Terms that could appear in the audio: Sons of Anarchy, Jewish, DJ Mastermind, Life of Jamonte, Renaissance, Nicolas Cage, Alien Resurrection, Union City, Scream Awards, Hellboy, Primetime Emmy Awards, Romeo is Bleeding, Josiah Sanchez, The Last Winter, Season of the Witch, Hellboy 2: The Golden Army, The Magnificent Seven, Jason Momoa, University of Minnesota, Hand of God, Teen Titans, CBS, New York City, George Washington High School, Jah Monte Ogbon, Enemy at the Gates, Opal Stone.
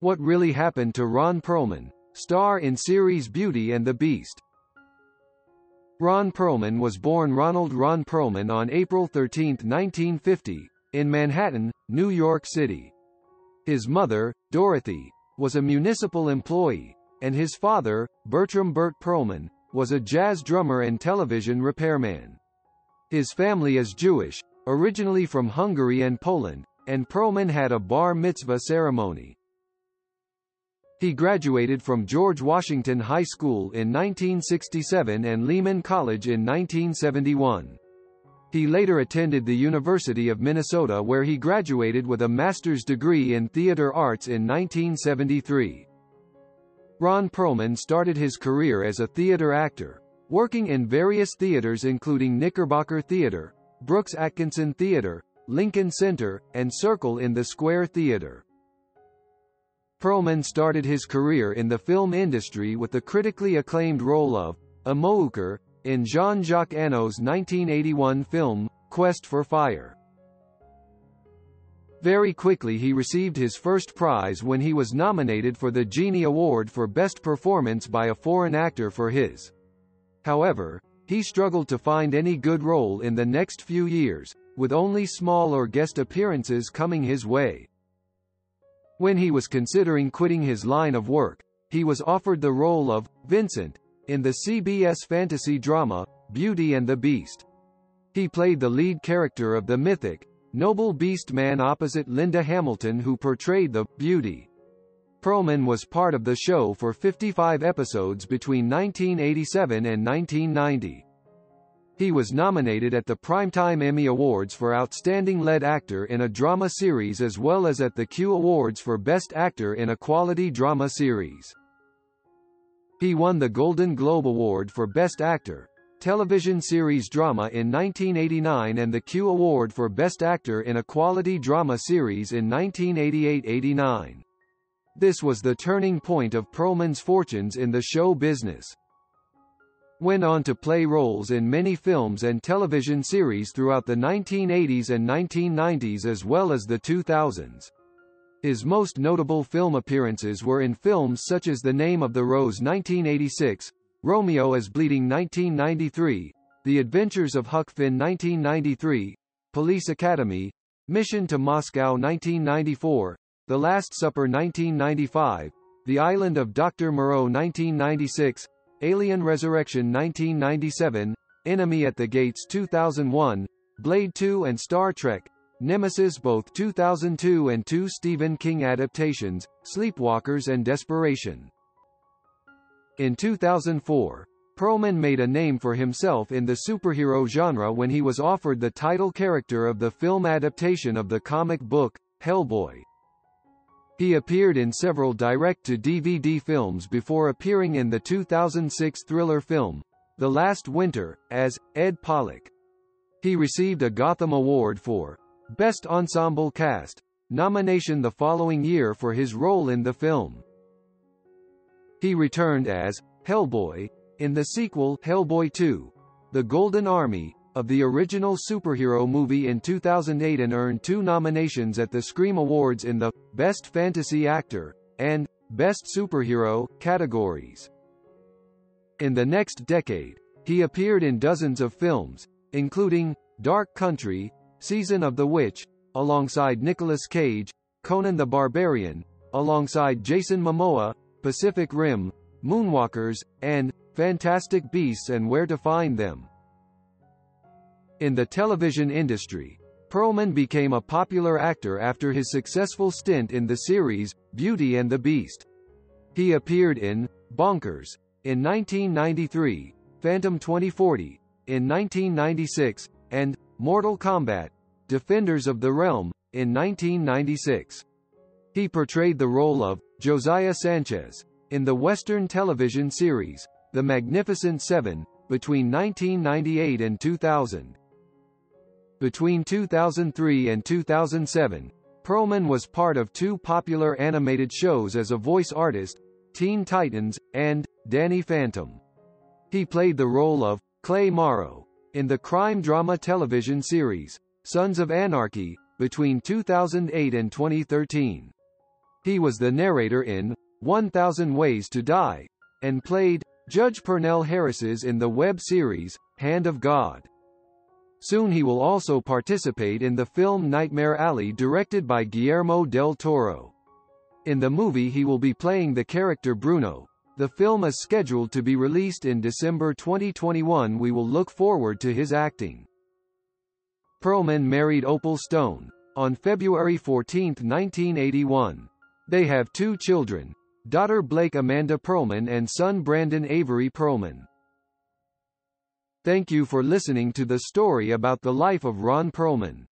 What Really Happened to Ron Perlman? Star in series Beauty and the Beast. Ron Perlman was born Ronald Ron Perlman on April 13, 1950, in Manhattan, New York City. His mother, Dorothy, was a municipal employee, and his father, Bertram "Bert" Perlman, was a jazz drummer and television repairman. His family is Jewish, originally from Hungary and Poland, and Perlman had a bar mitzvah ceremony. He graduated from George Washington High School in 1967 and Lehman College in 1971. He later attended the University of Minnesota, where he graduated with a master's degree in theater arts in 1973. Ron Perlman started his career as a theater actor, working in various theaters including Knickerbocker Theater, Brooks Atkinson Theater, Lincoln Center, and Circle in the Square Theater. Perlman started his career in the film industry with the critically acclaimed role of a Mooker in Jean-Jacques Annaud's 1981 film, Quest for Fire. Very quickly he received his first prize when he was nominated for the Genie Award for Best Performance by a Foreign Actor for his. However, he struggled to find any good role in the next few years, with only small or guest appearances coming his way. When he was considering quitting his line of work, he was offered the role of Vincent in the CBS fantasy drama Beauty and the Beast. He played the lead character of the mythic, noble beast man opposite Linda Hamilton, who portrayed the Beauty. Perlman was part of the show for 55 episodes between 1987 and 1990. He was nominated at the Primetime Emmy Awards for Outstanding Lead Actor in a Drama Series, as well as at the Q Awards for Best Actor in a Quality Drama Series. He won the Golden Globe Award for Best Actor, Television Series Drama in 1989 and the Q Award for Best Actor in a Quality Drama Series in 1988-89. This was the turning point of Perlman's fortunes in the show business. Went on to play roles in many films and television series throughout the 1980s and 1990s, as well as the 2000s. His most notable film appearances were in films such as The Name of the Rose 1986, Romeo is Bleeding 1993, The Adventures of Huck Finn 1993, Police Academy, Mission to Moscow 1994, The Last Supper 1995, The Island of Dr. Moreau 1996, Alien Resurrection 1997, Enemy at the Gates 2001, Blade 2 and Star Trek, Nemesis both 2002 and two Stephen King adaptations, Sleepwalkers and Desperation. In 2004, Perlman made a name for himself in the superhero genre when he was offered the title character of the film adaptation of the comic book, Hellboy. He appeared in several direct-to-DVD films before appearing in the 2006 thriller film, The Last Winter, as Ed Pollock. He received a Gotham Award for Best Ensemble Cast nomination the following year for his role in the film. He returned as Hellboy in the sequel Hellboy 2, The Golden Army, of the original superhero movie in 2008 and earned two nominations at the Scream Awards in the Best Fantasy Actor and Best Superhero categories. In the next decade, he appeared in dozens of films, including Dark Country, Season of the Witch, alongside Nicolas Cage, Conan the Barbarian, alongside Jason Momoa, Pacific Rim, Moonwalkers, and Fantastic Beasts and Where to Find Them. In the television industry, Perlman became a popular actor after his successful stint in the series Beauty and the Beast. He appeared in Bonkers in 1993, Phantom 2040 in 1996, and Mortal Kombat: Defenders of the Realm in 1996. He portrayed the role of Josiah Sanchez in the Western television series The Magnificent Seven between 1998 and 2000. Between 2003 and 2007, Perlman was part of two popular animated shows as a voice artist, Teen Titans, and Danny Phantom. He played the role of Clay Morrow in the crime drama television series, Sons of Anarchy, between 2008 and 2013. He was the narrator in 1,000 Ways to Die, and played Judge Purnell Harris's in the web series Hand of God. Soon he will also participate in the film Nightmare Alley, directed by Guillermo del Toro. In the movie he will be playing the character Bruno. The film is scheduled to be released in December 2021. We will look forward to his acting. Perlman married Opal Stone on February 14, 1981. They have two children, daughter Blake Amanda Perlman and son Brandon Avery Perlman. Thank you for listening to the story about the life of Ron Perlman.